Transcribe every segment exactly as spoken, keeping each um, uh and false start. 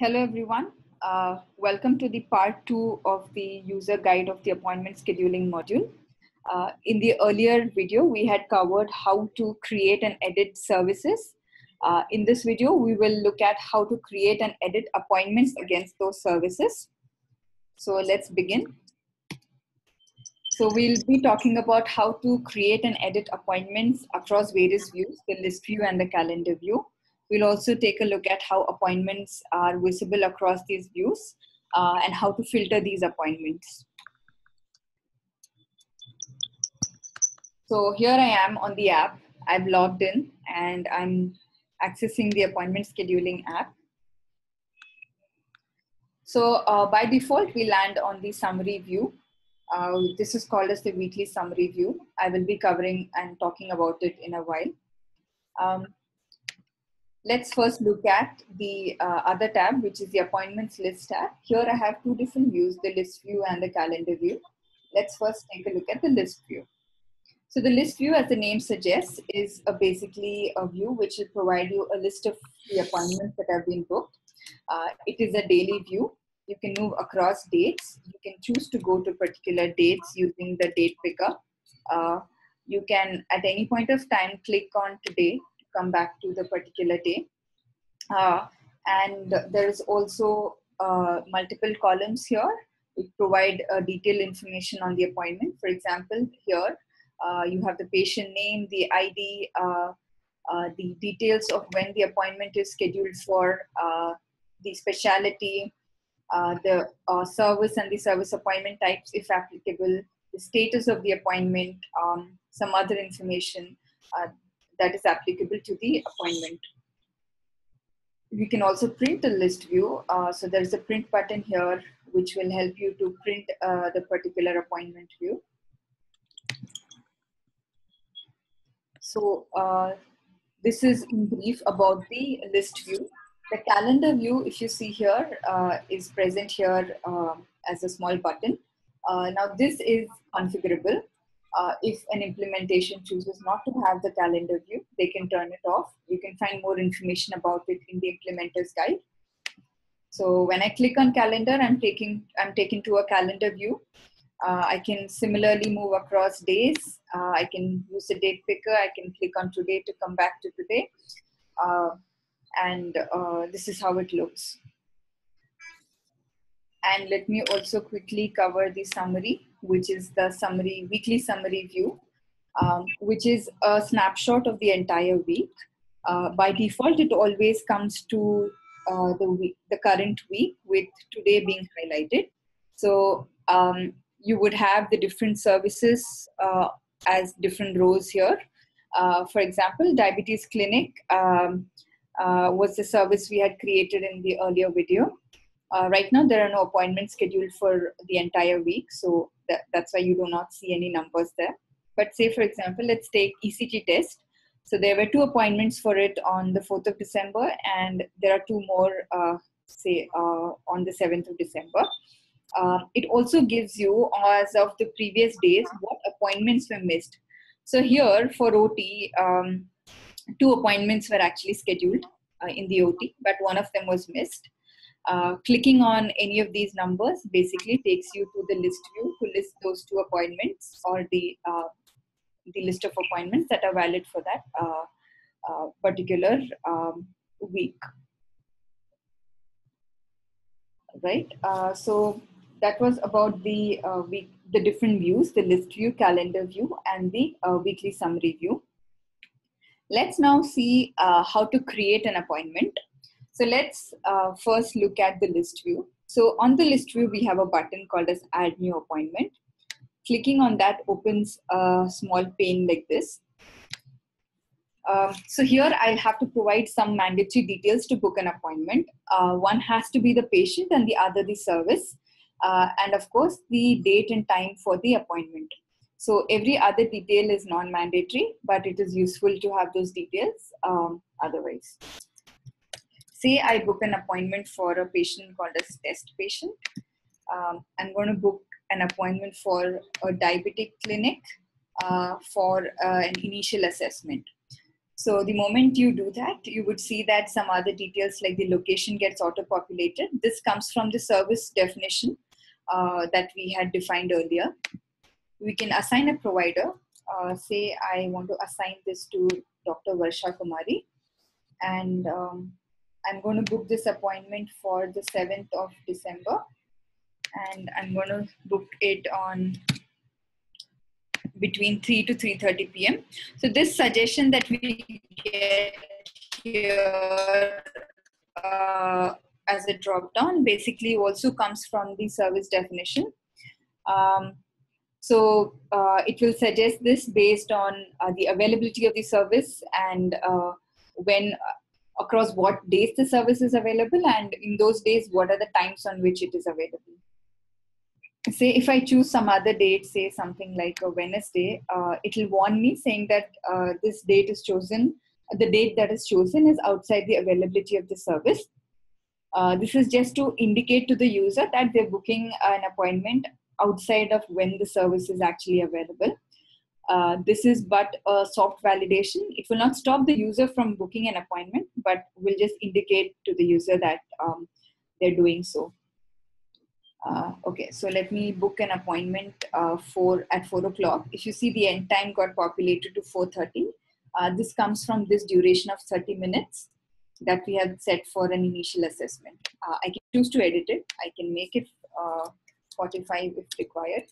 Hello everyone, uh, welcome to the part two of the user guide of the appointment scheduling module. Uh, in the earlier video, we had covered how to create and edit services. Uh, in this video, we will look at how to create and edit appointments against those services. So let's begin. So we'll be talking about how to create and edit appointments across various views, the list view and the calendar view. We'll also take a look at how appointments are visible across these views uh, and how to filter these appointments. So here I am on the app. I've logged in and I'm accessing the appointment scheduling app. So uh, by default, we land on the summary view. Uh, this is called as the weekly summary view. I will be covering and talking about it in a while. Um, Let's first look at the uh, other tab, which is the appointments list tab. Here I have two different views, the list view and the calendar view. Let's first take a look at the list view. So the list view, as the name suggests, is a basically a view which will provide you a list of the appointments that have been booked. Uh, it is a daily view. You can move across dates. You can choose to go to particular dates using the date picker. Uh, you can, at any point of time, click on today, come back to the particular day. Uh, and there is also uh, multiple columns here. It provide uh, detailed information on the appointment. For example, here uh, you have the patient name, the I D, uh, uh, the details of when the appointment is scheduled for, uh, the specialty, uh, the uh, service and the service appointment types if applicable, the status of the appointment, um, some other information Uh, that is applicable to the appointment. You can also print a list view. Uh, so there's a print button here, which will help you to print uh, the particular appointment view. So uh, this is in brief about the list view. The calendar view, if you see here, uh, is present here uh, as a small button. Uh, now this is configurable. Uh, if an implementation chooses not to have the calendar view, they can turn it off. You can find more information about it in the implementer's guide. So when I click on calendar, I'm taking, I'm taken to a calendar view. Uh, I can similarly move across days. Uh, I can use a date picker. I can click on today to come back to today. Uh, and uh, this is how it looks. And let me also quickly cover the summary, which is the summary, weekly summary view, um, which is a snapshot of the entire week. Uh, by default, it always comes to uh, the, week, the current week with today being highlighted. So um, you would have the different services uh, as different rows here. Uh, for example, diabetes clinic um, uh, was the service we had created in the earlier video. Uh, right now, there are no appointments scheduled for the entire week, so that, that's why you do not see any numbers there. But say, for example, let's take E C G test. So there were two appointments for it on the fourth of December, and there are two more, uh, say, uh, on the seventh of December. Uh, it also gives you, as of the previous days, what appointments were missed. So here, for O T, um, two appointments were actually scheduled uh, in the O T, but one of them was missed. Uh, clicking on any of these numbers basically takes you to the list view to list those two appointments or the, uh, the list of appointments that are valid for that uh, uh, particular um, week. Right, uh, so that was about the, uh, week, the different views, the list view, calendar view, and the uh, weekly summary view. Let's now see uh, how to create an appointment. So let's uh, first look at the list view. So on the list view, we have a button called as Add New Appointment. Clicking on that opens a small pane like this. Uh, so here I'll have to provide some mandatory details to book an appointment. Uh, one has to be the patient and the other the service. Uh, and of course, the date and time for the appointment. So every other detail is non-mandatory, but it is useful to have those details um, otherwise. Say I book an appointment for a patient called as test patient. Um, I'm going to book an appointment for a diabetic clinic uh, for uh, an initial assessment. So the moment you do that, you would see that some other details like the location gets auto-populated. This comes from the service definition uh, that we had defined earlier. We can assign a provider. Uh, say I want to assign this to Doctor Varsha Kumari, and um, I'm going to book this appointment for the seventh of December, and I'm going to book it on between three to three thirty p m So this suggestion that we get here uh, as a drop down basically also comes from the service definition. Um, so uh, it will suggest this based on uh, the availability of the service and uh, when uh, across what days the service is available, and in those days what are the times on which it is available. Say if I choose some other date, say something like a Wednesday, uh, it will warn me saying that uh, this date is chosen, the date that is chosen is outside the availability of the service. Uh, this is just to indicate to the user that they're booking an appointment outside of when the service is actually available. Uh, this is but a soft validation. It will not stop the user from booking an appointment, but will just indicate to the user that um, they're doing so. Uh, okay, so let me book an appointment uh, for at four o'clock. If you see, the end time got populated to four thirty. Uh, this comes from this duration of thirty minutes that we have set for an initial assessment. Uh, I can choose to edit it. I can make it uh, forty-five if required.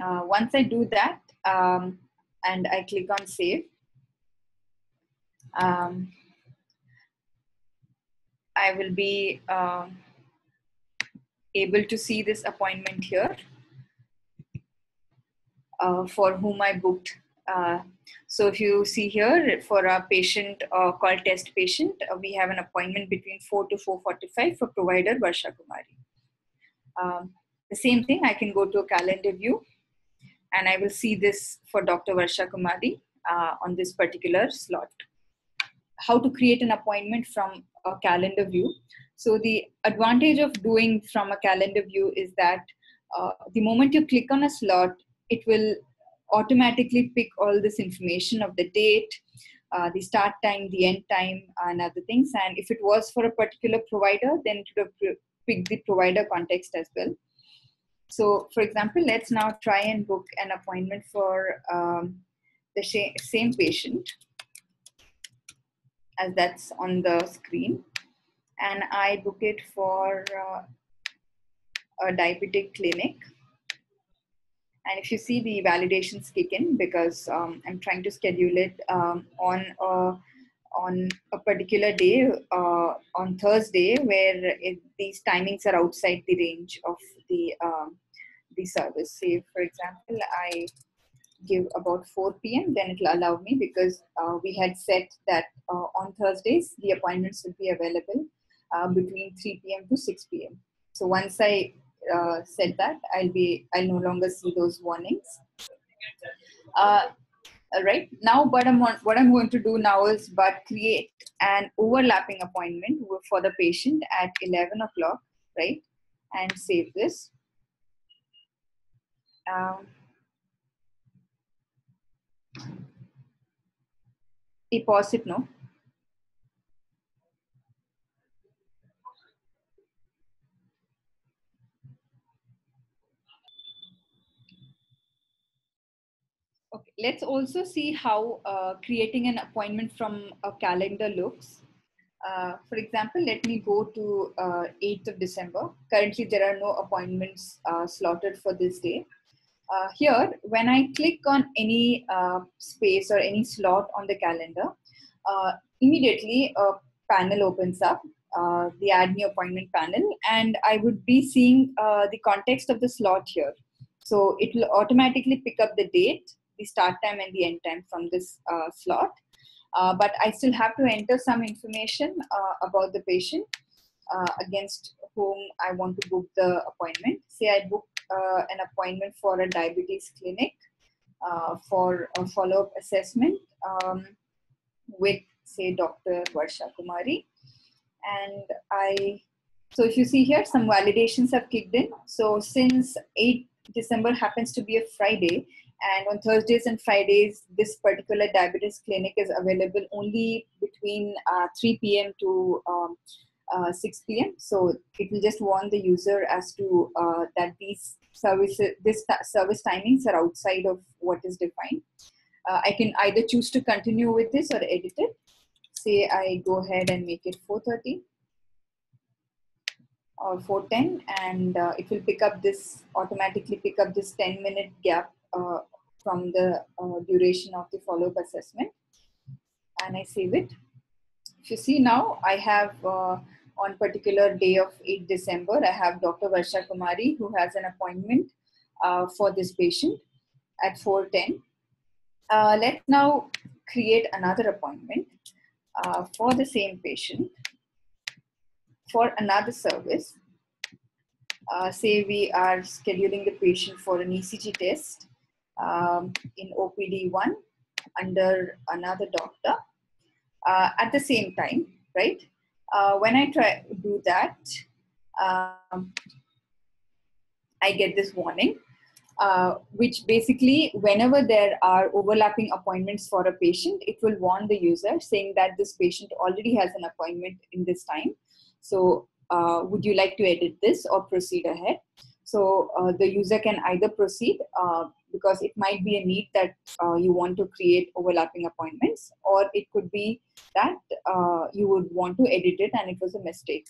Uh, once I do that, um, and I click on save. Um, I will be. Uh, able to see this appointment here uh, for whom I booked. Uh, so if you see here, for our patient uh, called test patient, uh, we have an appointment between four to four forty-five for provider Varsha Kumari. Um, the same thing, I can go to a calendar view and I will see this for Doctor Varsha Kumari uh, on this particular slot. How to create an appointment from a calendar view. So the advantage of doing from a calendar view is that uh, the moment you click on a slot, it will automatically pick all this information of the date, uh, the start time, the end time, and other things. And if it was for a particular provider, then it would pick the provider context as well. So for example, let's now try and book an appointment for um, the same patient as that's on the screen. And I book it for uh, a diabetic clinic. And if you see, the validations kick in because um, I'm trying to schedule it um, on, a, on a particular day, uh, on Thursday, where it, these timings are outside the range of the, um, the service. Say, for example, I give about four p m, then it will allow me because uh, we had set that uh, on Thursdays, the appointments will be available Uh, between three p m to six p m So once I uh, said that, I'll be I'll no longer see those warnings. Uh, all right now, but I'm on, what I'm going to do now is but create an overlapping appointment for the patient at eleven o'clock, right? And save this. Um, I pause it now. Let's also see how uh, creating an appointment from a calendar looks. Uh, for example, let me go to uh, eighth of December. Currently, there are no appointments uh, slotted for this day. Uh, here, when I click on any uh, space or any slot on the calendar, uh, immediately a panel opens up, uh, the Add New Appointment panel, and I would be seeing uh, the context of the slot here. So it will automatically pick up the date, the start time and the end time from this uh, slot. Uh, but I still have to enter some information uh, about the patient uh, against whom I want to book the appointment. Say I book uh, an appointment for a diabetes clinic uh, for a follow-up assessment um, with, say, Doctor Varsha Kumari. And I, so if you see here, some validations have kicked in. So since eighth December happens to be a Friday, And on Thursdays and Fridays, this particular diabetes clinic is available only between uh, three p m to um, uh, six p m So it will just warn the user as to uh, that these services, this service timings are outside of what is defined. Uh, I can either choose to continue with this or edit it. Say I go ahead and make it four thirty or four ten, and uh, it will pick up this, automatically pick up this ten minute gap uh, from the uh, duration of the follow-up assessment. And I save it. If you see now, I have uh, on particular day of eighth December, I have Doctor Varsha Kumari, who has an appointment uh, for this patient at four ten. Uh, let's now create another appointment uh, for the same patient for another service. Uh, say we are scheduling the patient for an E C G test um, in O P D one under another doctor uh, at the same time, right? Uh, when I try to do that, um, I get this warning. Uh, which basically, whenever there are overlapping appointments for a patient, it will warn the user saying that this patient already has an appointment in this time. So uh, would you like to edit this or proceed ahead? So uh, the user can either proceed uh, because it might be a need that uh, you want to create overlapping appointments, or it could be that uh, you would want to edit it and it was a mistake.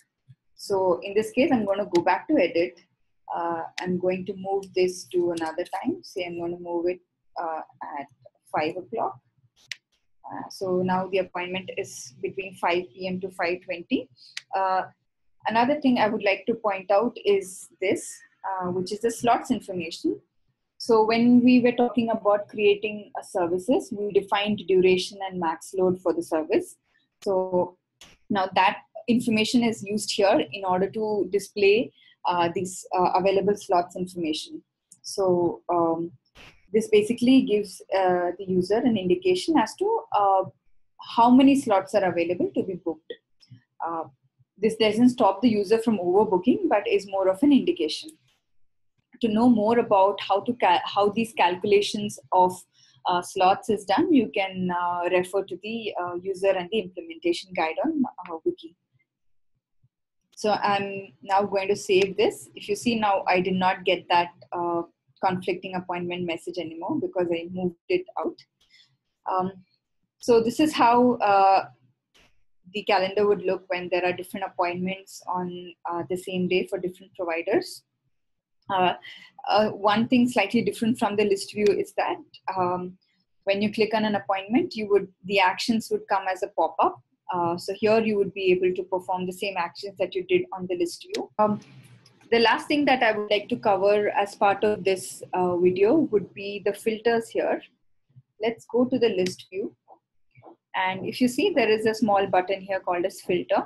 So in this case, I'm going to go back to edit. Uh, I'm going to move this to another time. Say I'm going to move it uh, at five o'clock. Uh, so now the appointment is between five p m to five twenty. Uh, another thing I would like to point out is this, uh, which is the slots information. So when we were talking about creating a services, we defined duration and max load for the service. So now that information is used here in order to display Uh, these uh, available slots information. So um, this basically gives uh, the user an indication as to uh, how many slots are available to be booked. Uh, this doesn't stop the user from overbooking, but is more of an indication. To know more about how to cal how these calculations of uh, slots is done, you can uh, refer to the uh, user and the implementation guide on uh, Wiki. So I'm now going to save this. If you see now, I did not get that uh, conflicting appointment message anymore because I moved it out. Um, so this is how uh, the calendar would look when there are different appointments on uh, the same day for different providers. Uh, uh, one thing slightly different from the list view is that um, when you click on an appointment, you would the actions would come as a pop-up. Uh, so here you would be able to perform the same actions that you did on the list view. Um, the last thing that I would like to cover as part of this uh, video would be the filters here. Let's go to the list view. And if you see, there is a small button here called as filter.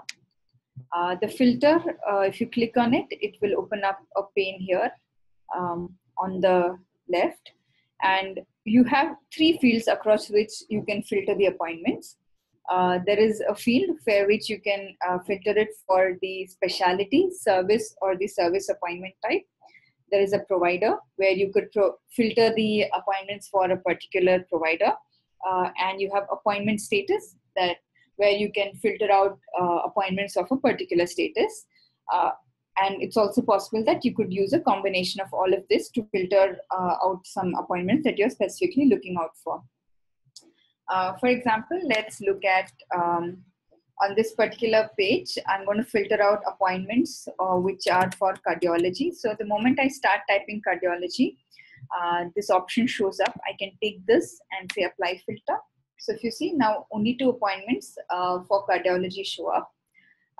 Uh, the filter, uh, if you click on it, it will open up a pane here um, on the left. And you have three fields across which you can filter the appointments. Uh, there is a field for which you can uh, filter it for the specialty, service, or the service appointment type. There is a provider where you could pro filter the appointments for a particular provider. Uh, and you have appointment status that where you can filter out uh, appointments of a particular status. Uh, and it's also possible that you could use a combination of all of this to filter uh, out some appointments that you're specifically looking out for. Uh, for example, let's look at, um, on this particular page, I'm going to filter out appointments uh, which are for cardiology. So the moment I start typing cardiology, uh, this option shows up. I can take this and say apply filter. So if you see now only two appointments uh, for cardiology show up.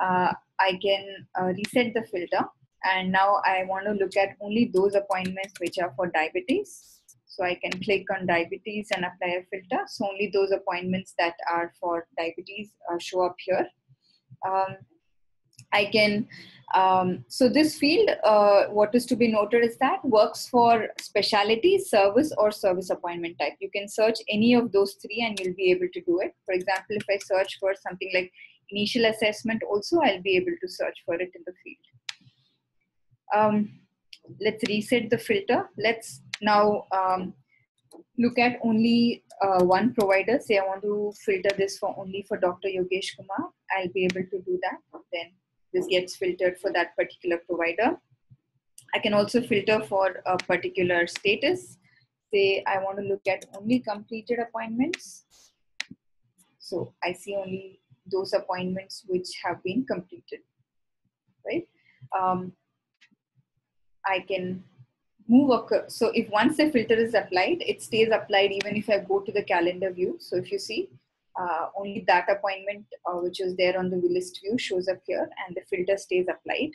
Uh, I can uh, reset the filter, and now I want to look at only those appointments which are for diabetes. So I can click on diabetes and apply a filter. So only those appointments that are for diabetes uh, show up here. Um, I can, um, so this field, uh, what is to be noted is that works for specialty, service, or service appointment type. You can search any of those three and you'll be able to do it. For example, if I search for something like initial assessment also, I'll be able to search for it in the field. Um, let's reset the filter. Let's now um, look at only uh, one provider. Say I want to filter this for only for Doctor Yogesh Kumar. I'll be able to do that. Then this gets filtered for that particular provider. I can also filter for a particular status. Say I want to look at only completed appointments. So I see only those appointments which have been completed, right? Um, I can move a, so if once the filter is applied, it stays applied even if I go to the calendar view. So if you see, uh, only that appointment uh, which is there on the list view shows up here and the filter stays applied.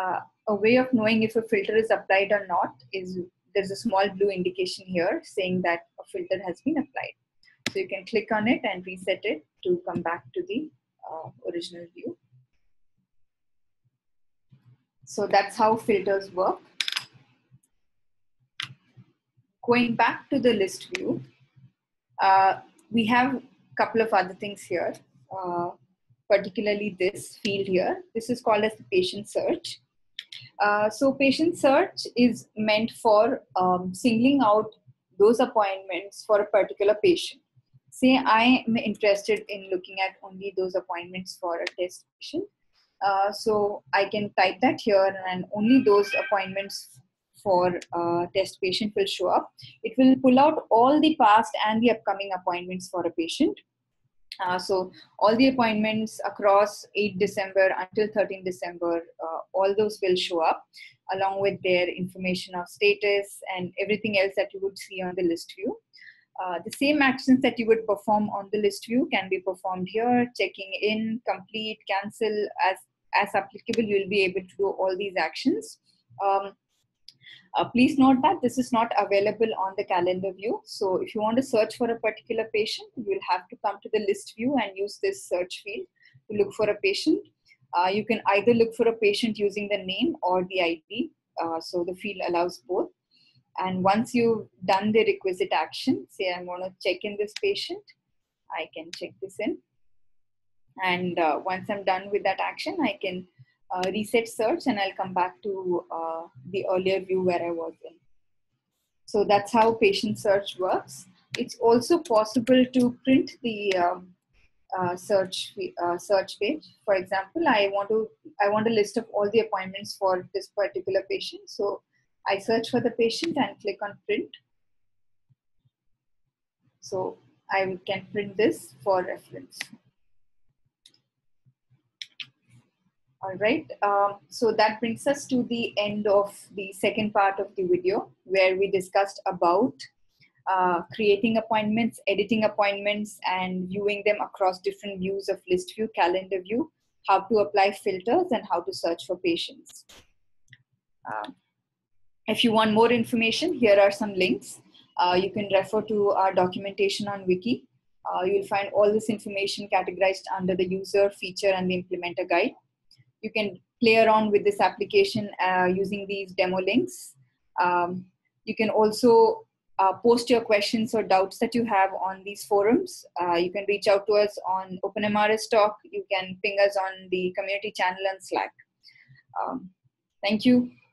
Uh, a way of knowing if a filter is applied or not is there's a small blue indication here saying that a filter has been applied. So you can click on it and reset it to come back to the uh, original view. So that's how filters work. Going back to the list view, uh, we have a couple of other things here, uh, particularly this field here. This is called as the patient search. Uh, so patient search is meant for um, singling out those appointments for a particular patient. Say I am interested in looking at only those appointments for a test patient. Uh, so I can type that here and only those appointments for a test patient will show up. It will pull out all the past and the upcoming appointments for a patient. Uh, so all the appointments across eighth December until thirteenth December, uh, all those will show up along with their information of status and everything else that you would see on the list view. Uh, the same actions that you would perform on the list view can be performed here. Checking in, complete, cancel, as, as applicable, you'll be able to do all these actions. Um, Uh, please note that this is not available on the calendar view. So if you want to search for a particular patient, you will have to come to the list view and use this search field to look for a patient. Uh, you can either look for a patient using the name or the I D. Uh, so the field allows both. And once you've done the requisite action, say I'm going to check in this patient, I can check this in. And uh, once I'm done with that action, I can Uh, reset search and I'll come back to uh, the earlier view where I was in. So that's how patient search works. It's also possible to print the um, uh, search uh, search page. For example, I want to I want a list of all the appointments for this particular patient. So I search for the patient and click on print. So I can print this for reference. All right, um, so that brings us to the end of the second part of the video where we discussed about uh, creating appointments, editing appointments, and viewing them across different views of list view, calendar view, how to apply filters, and how to search for patients. Uh, if you want more information, here are some links. Uh, you can refer to our documentation on Wiki. Uh, you'll find all this information categorized under the user, feature, and the implementer guide. You can play around with this application uh, using these demo links. Um, you can also uh, post your questions or doubts that you have on these forums. Uh, you can reach out to us on OpenMRS Talk. You can ping us on the community channel and Slack. Um, thank you.